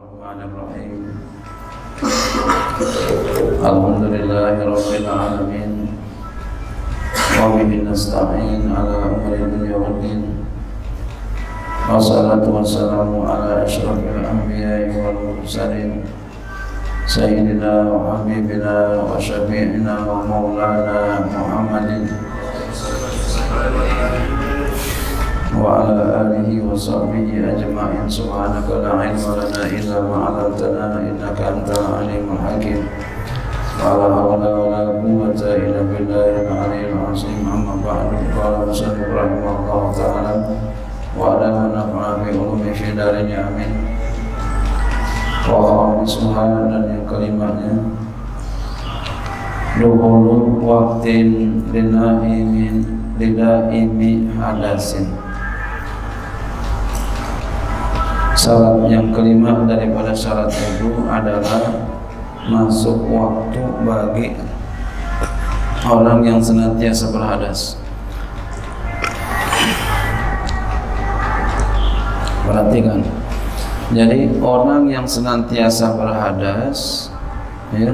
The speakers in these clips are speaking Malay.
Bismillahirrahmanirrahim. Alhamdulillahirabbil alamin. Wa bihi nasta'in 'ala umuri dunya waddin. Wassalatu wassalamu ala asyrafil anbiya'i wal mursalin. Sayyidina wa habibina wa syafi'ina wa maulana Muhammadin wa ala alihi wa sahbihi ajma'in. Subhanaka la ilma lana illa ma 'allamtana innaka antal alimul hakim. Wa la hawla wa la quwwata illa billahil aliyyil azim. Amma ba'du. Qala Rasulullah ta'ala wa ala nafa'ana bi ulumi fi darin amin. Wa bismillah. Dan yang kalimatnya duhulu waqtin linaimin lidaimi hadasin. Syarat yang kelima daripada syarat wudu adalah masuk waktu bagi orang yang senantiasa berhadas. Perhatikan. Jadi orang yang senantiasa berhadas, ya,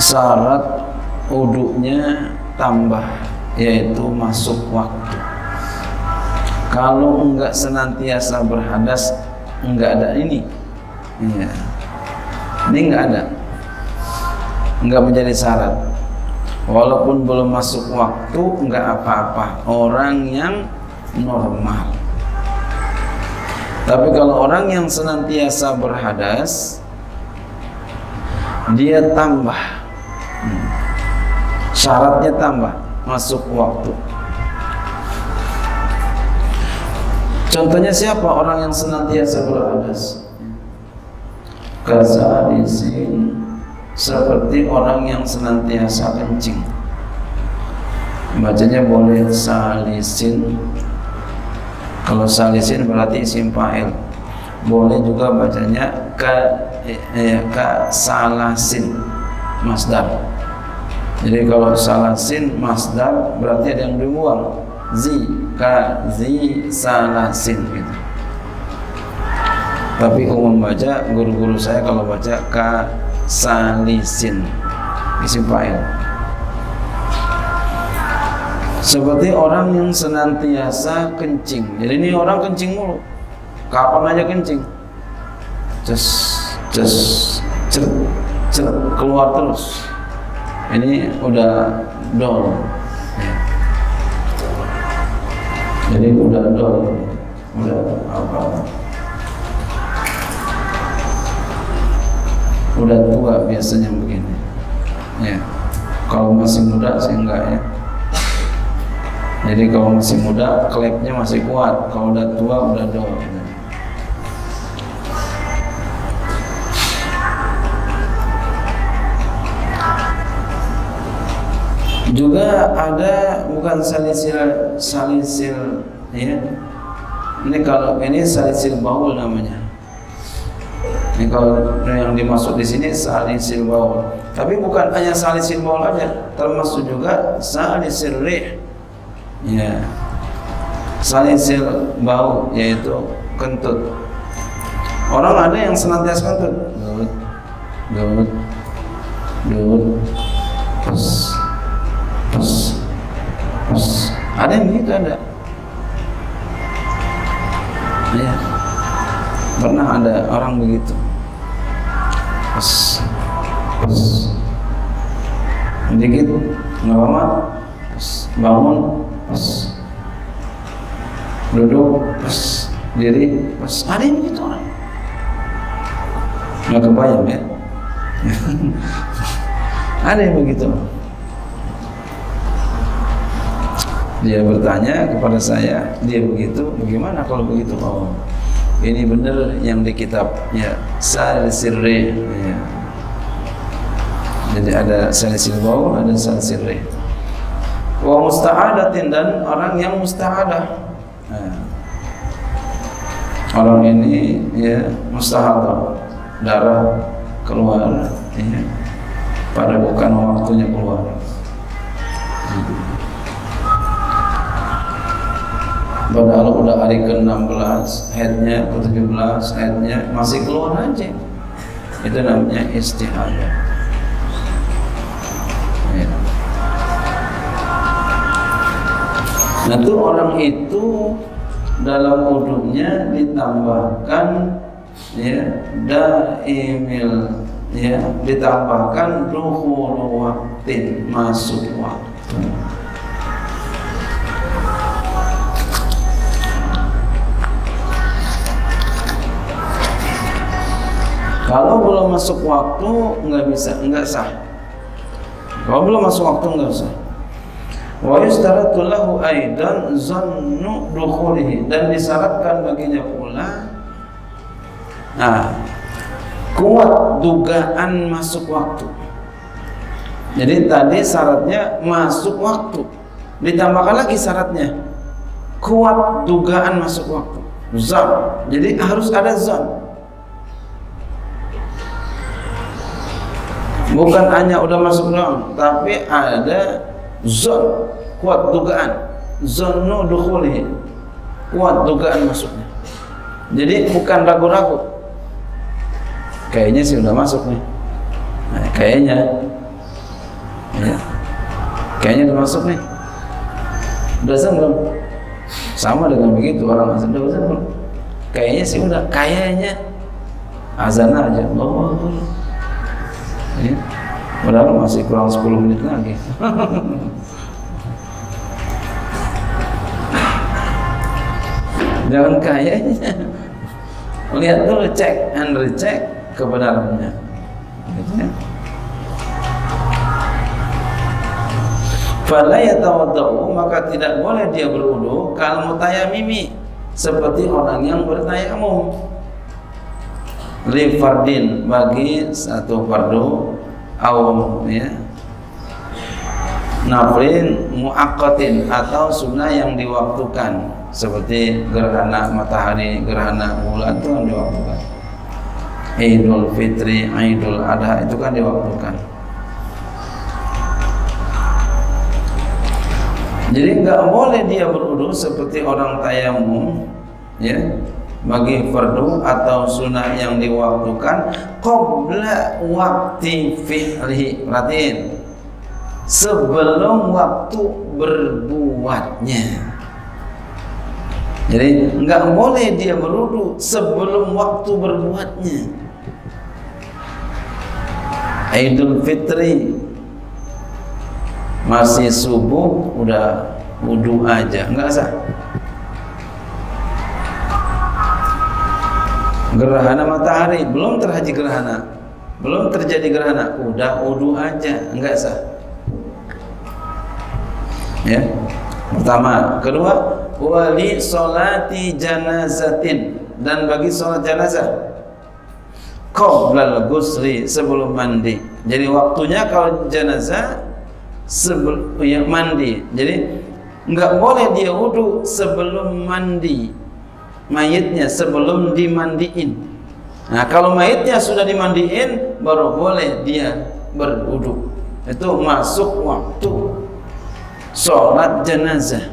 syarat wudunya tambah, yaitu masuk waktu. Kalau enggak senantiasa berhadas, enggak ada ini. Ya. Ini enggak ada. Enggak menjadi syarat. Walaupun belum masuk waktu, enggak apa-apa. Orang yang normal. Tapi kalau orang yang senantiasa berhadas, dia tambah. Syaratnya tambah, masuk waktu. Contohnya siapa orang yang senantiasa berhadas? Kazalisin, seperti orang yang senantiasa kencing. Bacanya boleh salisin. Kalau salisin berarti isim fa'il. Boleh juga bacanya ka salasin masdar. Jadi kalau salasin masdar berarti ada yang dibuang. Zi salasin gitu. Tapi umum baca guru-guru saya kalau baca ka salisin isim fa'il. Seperti orang yang senantiasa kencing. Jadi ini orang kencing mulu. Kapan aja kencing. Ces keluar terus. Ini udah dol. Jadi udah dol, udah apa? Udah tua biasanya begini. Ya, kalau masih muda sih enggak ya. Jadi kalau masih muda klepnya masih kuat. Kalau udah tua udah dol. Juga ada bukan salisil ya. Ini kalau ini salisil baul namanya. Ini kalau yang dimaksud di sini salisil baul. Tapi bukan hanya salisil baul aja, termasuk juga salisil rih. Ya. Salisil baul yaitu kentut. Orang ada yang senantiasa kentut. Terus ada yang begitu ada. Ya. Pernah ada orang begitu. Terus sedikit nggak apa-apa. Bangun. Duduk. Diri. Ada yang begitu orang. Nggak kebayang ya. Ada yang begitu. Dia bertanya kepada saya, dia begitu, bagaimana kalau begitu? Oh, ini benar yang di kitabnya salisil rih. Ya. Jadi ada salisil baul, ada salisil rih. Wa musta'adatin, dan orang yang musta'adah. Nah, orang ini ya mustahadah, darah keluar, ya, pada bukan waktunya keluar. padahal udah hari ke-16 haidnya, ke-17 haidnya masih keluar aja, itu namanya istihadah ya. Nah itu orang itu dalam wudunya ditambahkan ya daimil ya, ditambahkan dukhulu waktin, masuk waktu. Kalau belum masuk waktu nggak sah. Kalau belum masuk waktu nggak sah. Wa yustaratu lahu aidan zannu dukhulihi, dan disyaratkan baginya pula nah kuat dugaan masuk waktu. Jadi tadi syaratnya masuk waktu, ditambahkan lagi syaratnya kuat dugaan masuk waktu. Zan. Jadi harus ada zan. Bukan hanya udah masuk doang, tapi ada zon, kuat dugaan, zonnu dukhuli, kuat dugaan masuknya. Jadi bukan ragu-ragu, kayaknya sih udah masuk nih, nah, kayaknya ya. Kayaknya udah masuk nih, udah zon belum? Sama dengan begitu orang azan, udah zon belum? Kayaknya sih udah, kayaknya azan aja, oh ya, padahal masih kurang 10 menit lagi. Jangan kayaknya, lihat dulu, cek and recheck kebenarannya ya. Fala yatawaddau, maka tidak boleh dia berwudu kal mutayamimi, seperti orang yang bertayamum, li fardin, bagi satu fardu, awam ya, nafrin mu'aqqatin, atau sunnah yang diwaktukan, seperti gerhana matahari, gerhana bulan itu kan diwaktukan, Idul Fitri, Idul Adha itu kan diwaktukan. Jadi nggak boleh dia berwudu seperti orang tayamum ya, bagi fardu atau sunnah yang diwaktukan qabla waktu fi'lihi, perhatiin, sebelum waktu berbuatnya. Jadi nggak boleh dia berwudu sebelum waktu berbuatnya. Idul Fitri masih subuh udah wudu aja, nggak sah. Gerhana matahari, belum terhaji gerhana, belum terjadi gerhana, udah wudu aja, enggak sah ya. Pertama, kedua, wali sholati janazatin, dan bagi sholat janazah qoblal ghusli, sebelum mandi. Jadi waktunya kalau jenazah sebelum ya, mandi. Jadi enggak boleh dia wudu sebelum mandi mayitnya, sebelum dimandiin. Nah kalau mayitnya sudah dimandiin baru boleh dia berwudu, itu masuk waktu sholat jenazah.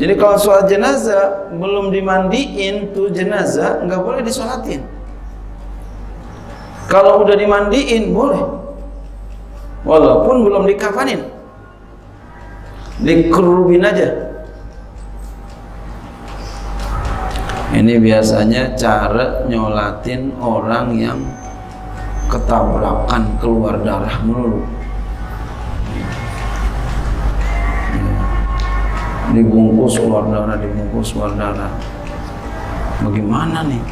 Jadi kalau sholat jenazah belum dimandiin tuh jenazah nggak boleh disolatin. Kalau udah dimandiin boleh, walaupun belum dikafanin, dikerubin aja. Ini biasanya cara nyolatin orang yang ketabrakan keluar darah melulu. Dibungkus keluar darah, dibungkus keluar darah. Bagaimana nih?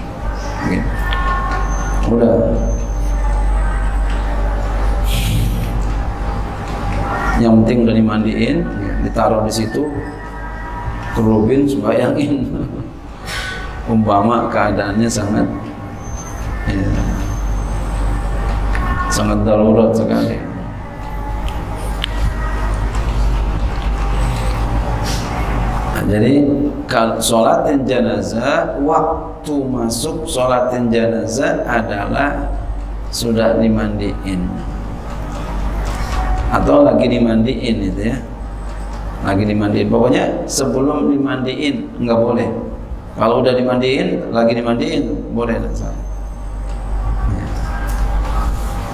Udah. Yang penting udah dimandiin, ditaruh di situ, kerubin sebayangin. Umpama keadaannya sangat ya, sangat darurat sekali. Nah, jadi kalau sholatin jenazah, waktu masuk sholatin jenazah adalah sudah dimandiin atau lagi dimandiin itu ya. lagi dimandiin. Pokoknya sebelum dimandiin nggak boleh. Kalau udah dimandiin, lagi dimandiin boleh.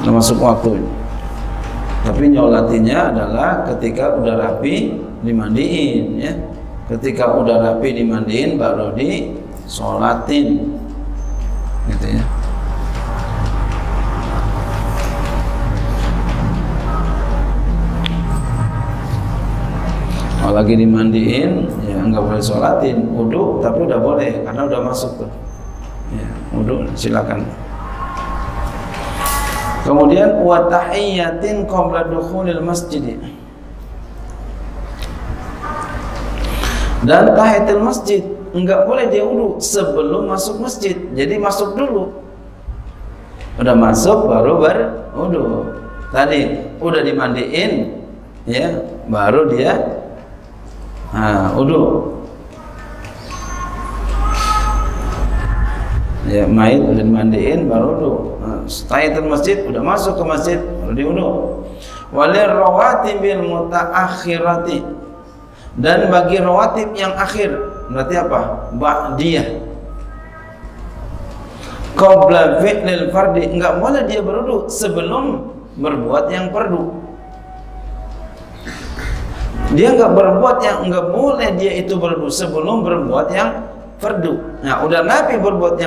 Nah, masuk waktu. Tapi nyolatinya adalah ketika udah rapi dimandiin, ya. Ketika udah rapi dimandiin baru disolatin, gitu ya. Kalau lagi dimandiin, ya nggak boleh solatin. Wudhu tapi udah boleh karena udah masuk tuh. Ya, wudhu silakan. Kemudian wa tahiyyatin qabla dukhulil masjid. Dan tahiyatul masjid enggak boleh dia wudu sebelum masuk masjid. Jadi masuk dulu. Udah masuk baru berwudu. Tadi udah dimandiin, ya, baru dia wudu. Ya, mayit udah dimandiin baru wudu. Tahiyatul masjid udah masuk ke masjid baru diwudu. Walir rawatib bil mutaakhirati. Dan bagi rawatib yang akhir, berarti apa? Ba'diyah. Qabla fi'lil fardi, enggak boleh dia berwudu sebelum berbuat yang fardu. Dia enggak boleh dia itu berwudu sebelum berbuat yang fardu. Nah, udah Nabi berbuat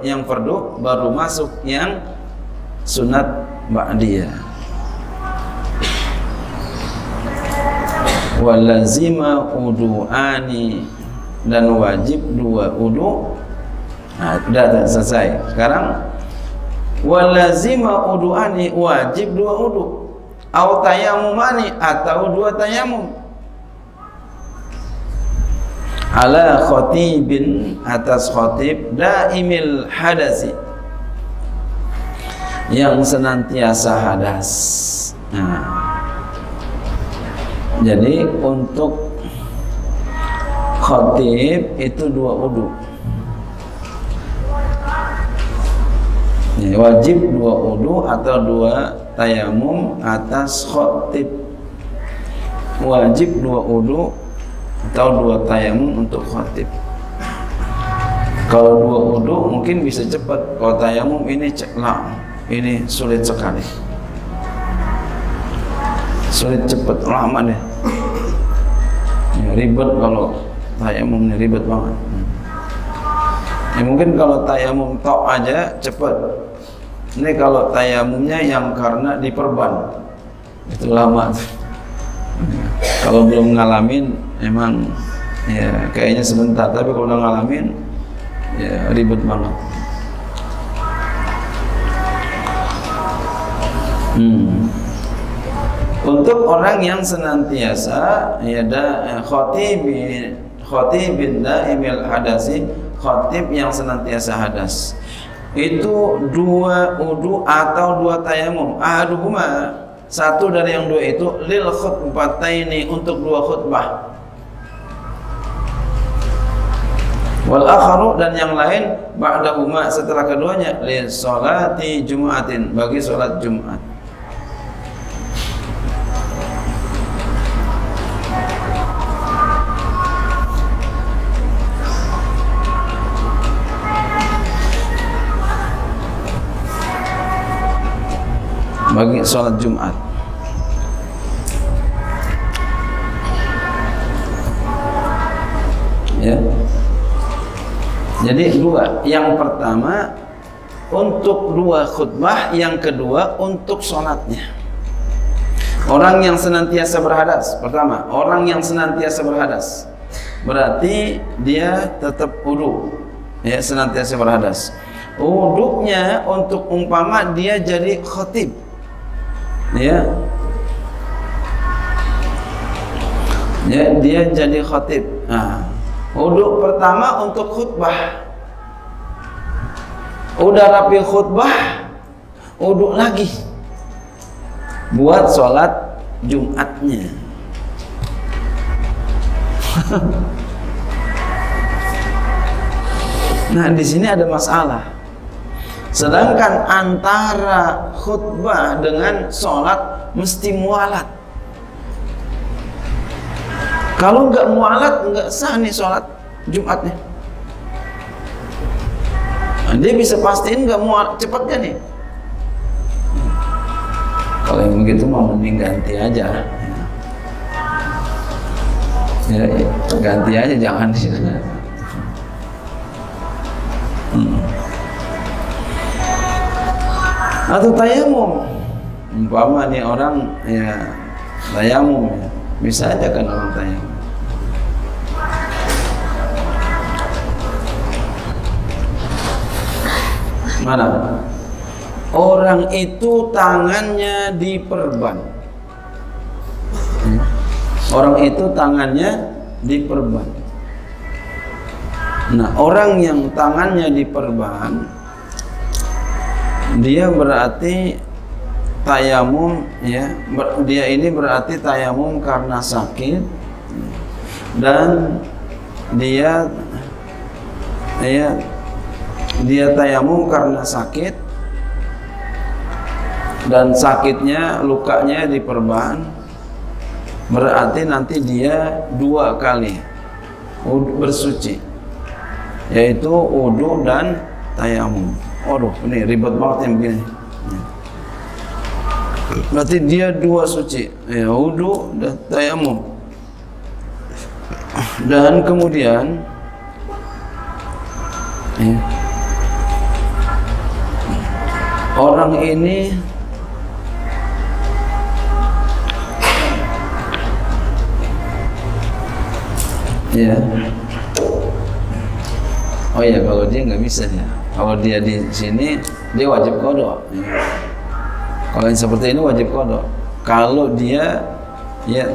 yang fardu baru masuk yang sunat ba'diyah. Walazima wudu'ani, dan wajib dua wudu. Nah, sudah selesai. Sekarang walazima wudu'ani, wajib dua wudu. Au tayammumani, atau dua tayammum. Ala khatibin, atas khatib daimil hadasi, yang senantiasa hadas. Nah, jadi untuk khatib itu dua wudu. Ya, wajib dua wudu atau dua tayamum atas khatib. Wajib dua wudu atau dua tayamum untuk khatib. Kalau dua wudu mungkin bisa cepat. Kalau tayamum ini ini sulit sekali. Sulit cepat, lama deh. Ya, ribet kalau tayamum ini, ribet banget. Ya, mungkin kalau tayamum tok aja cepat. Ini kalau tayamumnya yang karena diperban itu lama. Ya, kalau belum ngalamin emang ya kayaknya sebentar, tapi kalau udah ngalamin ya ribet banget. Untuk orang yang senantiasa ya khatibin daimil hadasi, khatib yang senantiasa hadas, itu dua wudu atau dua tayamum. Ahaduhuma, satu dari yang dua itu lil khutbataini, untuk dua khutbah. Wal akharu, dan yang lain ba'dahuma, setelah keduanya, li sholati jum'atin, bagi sholat Jum'at. Bagi sholat Jumat. Ya. Jadi dua. Yang pertama untuk dua khutbah, yang kedua untuk sholatnya. Orang yang senantiasa berhadas, pertama, orang yang senantiasa berhadas, berarti dia tetap wudu. Ya, senantiasa berhadas. Wudunya untuk umpama dia jadi khatib. Ya, ya, dia jadi khatib. Nah, wudu pertama untuk khutbah. Udah rapi khutbah, wudu lagi buat sholat Jumatnya. Nah, di sini ada masalah. Sedangkan antara khutbah dengan sholat mesti mualat. Kalau nggak mu'alat, nggak sah nih sholat Jumatnya. Nah, dia bisa pastiin nggak mu'alat, cepatnya nih. Kalau yang begitu mau mending ganti aja. Ya, ganti aja, jangan di sini. Atau tayamum, umpama nih orang ya tayamum, ya bisa aja kan orang tayamum. Mana orang itu tangannya diperban, orang itu tangannya diperban. Nah, orang yang tangannya diperban, dia berarti tayamum, ya. Dia ini berarti tayamum karena sakit, dan dia tayamum karena sakit, dan sakitnya, lukanya diperban. Berarti nanti dia dua kali bersuci, yaitu wudu dan tayamum. Aduh, ini ribet banget yang begini. Berarti dia dua suci, ya, wudu dan tayamum. Dan kemudian ya, orang ini ya, oh iya, kalau dia nggak bisa ya. Kalau dia di sini, dia wajib qada. Ya. Kalau yang seperti ini wajib qada. Kalau dia ya,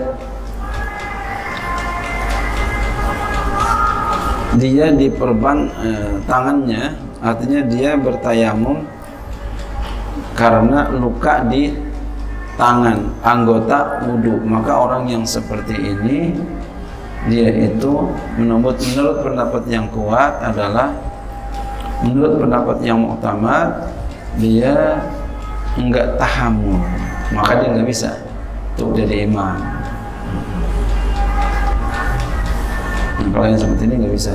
dia diperban tangannya, artinya dia bertayamum karena luka di tangan, anggota wudu. Maka orang yang seperti ini, dia itu menurut pendapat yang kuat adalah, menurut pendapat yang muktamad, dia enggak tahammul, maka dia enggak bisa untuk jadi imam. Kalau yang seperti ini enggak bisa.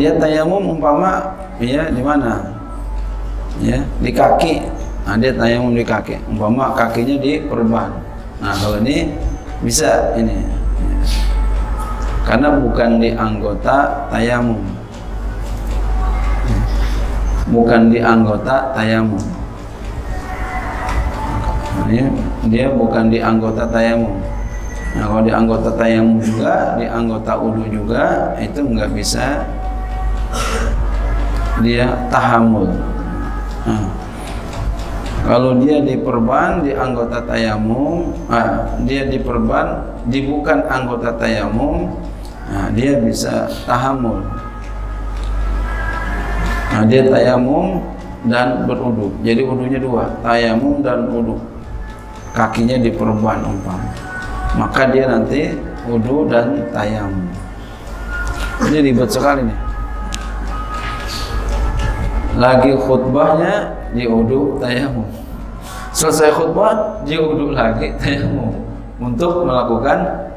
Dia tayamum umpama ya di mana? Ya, di kaki. Nah, dia tayamum di kaki. Umpama kakinya diperban. Nah, kalau ini bisa ini. Ya. Karena bukan di anggota tayamum. Bukan di anggota tayamum. Ya, dia bukan di anggota tayamum. Nah, kalau di anggota tayamum juga, di anggota wudu juga, itu nggak bisa dia tahammul. Nah, kalau dia diperban di anggota tayamum, dia diperban di bukan anggota tayamum, nah, dia bisa tahammul. Nah, dia tayamum dan berwudu. Jadi wudunya dua, tayamum dan wudu. Kakinya diperban umpama, maka dia nanti wudu dan tayamum. Ini ribet sekali nih. Lagi khutbahnya di wudu tayamum, selesai khutbah di wudu lagi tayamum untuk melakukan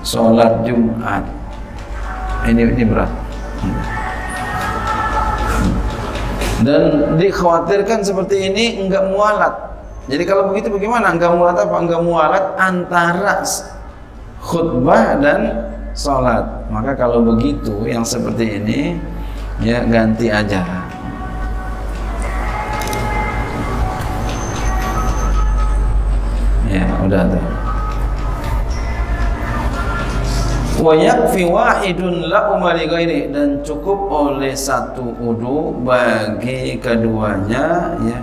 sholat Jumat. Ini berat, dan dikhawatirkan seperti ini enggak mualat. Jadi kalau begitu bagaimana? Enggak mualat apa? Enggak mualat antara khutbah dan sholat. Maka kalau begitu yang seperti ini ya ganti aja. Udah tuh. Wa yakfi wahidun la umali ghairi, dan cukup oleh satu wudu bagi keduanya ya,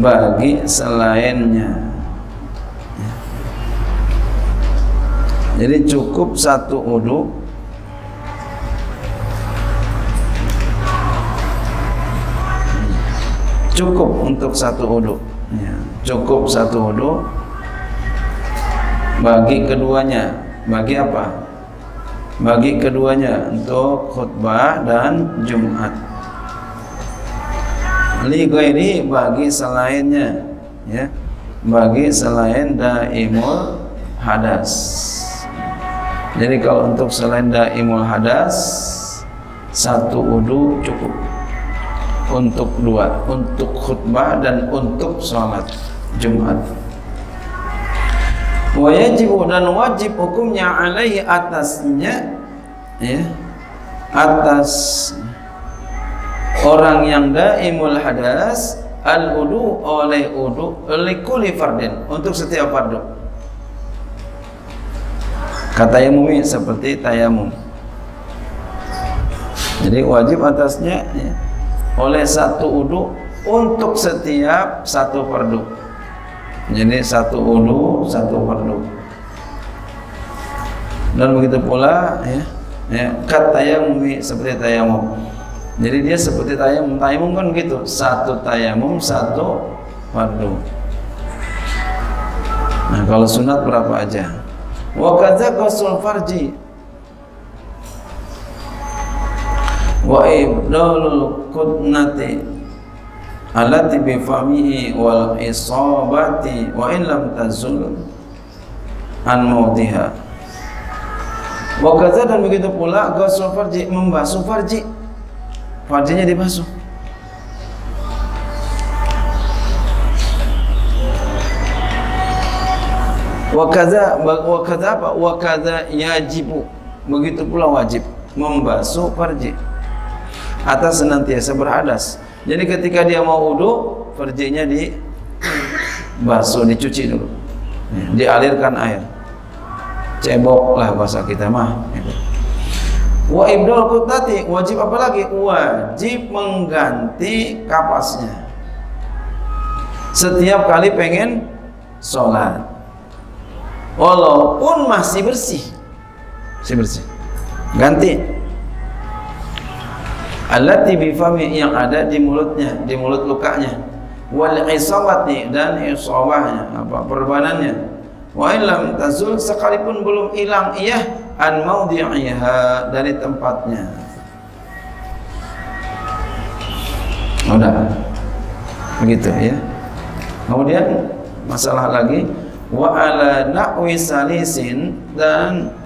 bagi selainnya. Jadi cukup satu wudu cukup untuk satu wudu. ya, cukup satu wudhu bagi keduanya. Bagi apa? Bagi keduanya, untuk khutbah dan Jumat. Li ghairi, bagi selainnya, ya, bagi selain daimul hadas. Jadi kalau untuk selain daimul hadas, satu wudu cukup untuk dua, untuk khutbah dan untuk sholat Jumat. Wajibu, dan wajib hukumnya alaihi atasnya, ya, atas orang yang daimul hadas al-wudu, oleh wudu likuli fardin, untuk setiap fardu. Katayamumi, seperti tayamum. Jadi wajib atasnya, ya, oleh satu wudu untuk setiap satu fardu. Jadi satu wudu, satu fardu. Dan begitu pula, ya, ya, kat tayamumi, seperti tayamum. Jadi dia seperti tayamum. Tayamum kan begitu, satu tayamum, satu fardu. Nah, kalau sunat berapa aja? Wa kadza ghusl farji wa ibdalul qudnati alati bi famihi wal isabati wa in lam tazul an mautiha. Wa kadza, dan begitu pula ghusl farji, membasuh farji, farjinya dibasuh. Wa kadza, apa? Wa kadza yajibu, begitu pula wajib membasuh farji atas senantiasa berhadas. Jadi ketika dia mau wudu, farjinya dibasuh, dicuci dulu, dialirkan air, cebok lah bahasa kita mah. Wa ibdal qudnati, wajib apa lagi? Wajib mengganti kapasnya setiap kali pengen sholat, walaupun masih bersih, ganti. Allati bi fami, yang ada di mulutnya, di mulut lukanya. Wal isabati, dan isawahnya, apa, perbanannya. Wa illam tazul, sekalipun belum hilang, iyah an maudhi'iha, dari tempatnya. Udah. Begitu, ya. Kemudian masalah lagi, wa ala na'wi salisin, dan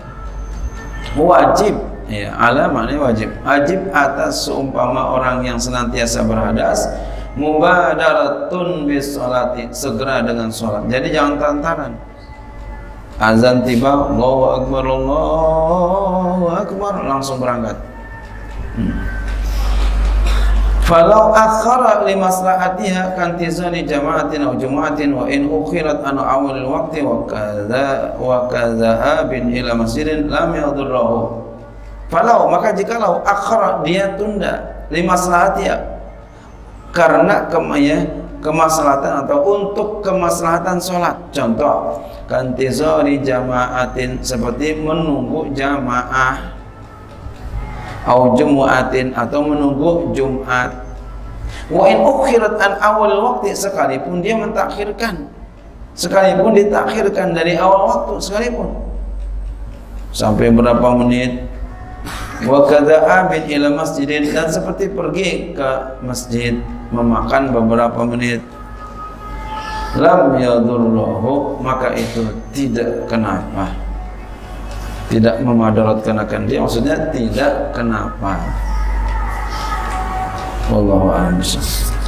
wajib, ya, ala maknanya wajib. Wajib atas seumpama orang yang senantiasa berhadas, mubadaratun bis sholati, segera dengan sholat. Jadi jangan tantaran. Azan tiba, Allahu Akbar, Allahu Akbar, langsung berangkat. Falau akhara limaslahatiha kantizani jama'atin au jum'atin wa in ukhirat an awalil waqti wa kadza'a bin ila masjidin lam yadurruhu. Falau, maka jikalau akhara, dia tunda limaslahati, ya, karena kemaslahatan atau untuk kemaslahatan sholat. Contoh, kantizori jama'atin, seperti menunggu jamaah, au jumu'atin, atau menunggu Jumat. Wa in ukhirat an awal waktu, sekalipun dia mentakhirkan, sekalipun ditakhirkan dari awal waktu, sekalipun sampai berapa menit. Wa kadza'a bin ila masjidin, dan seperti pergi ke masjid, memakan beberapa menit. Lam yadurruhu, maka itu tidak kenapa, tidak memadaratkan akan dia, maksudnya tidak kenapa. Wallahu a'lam.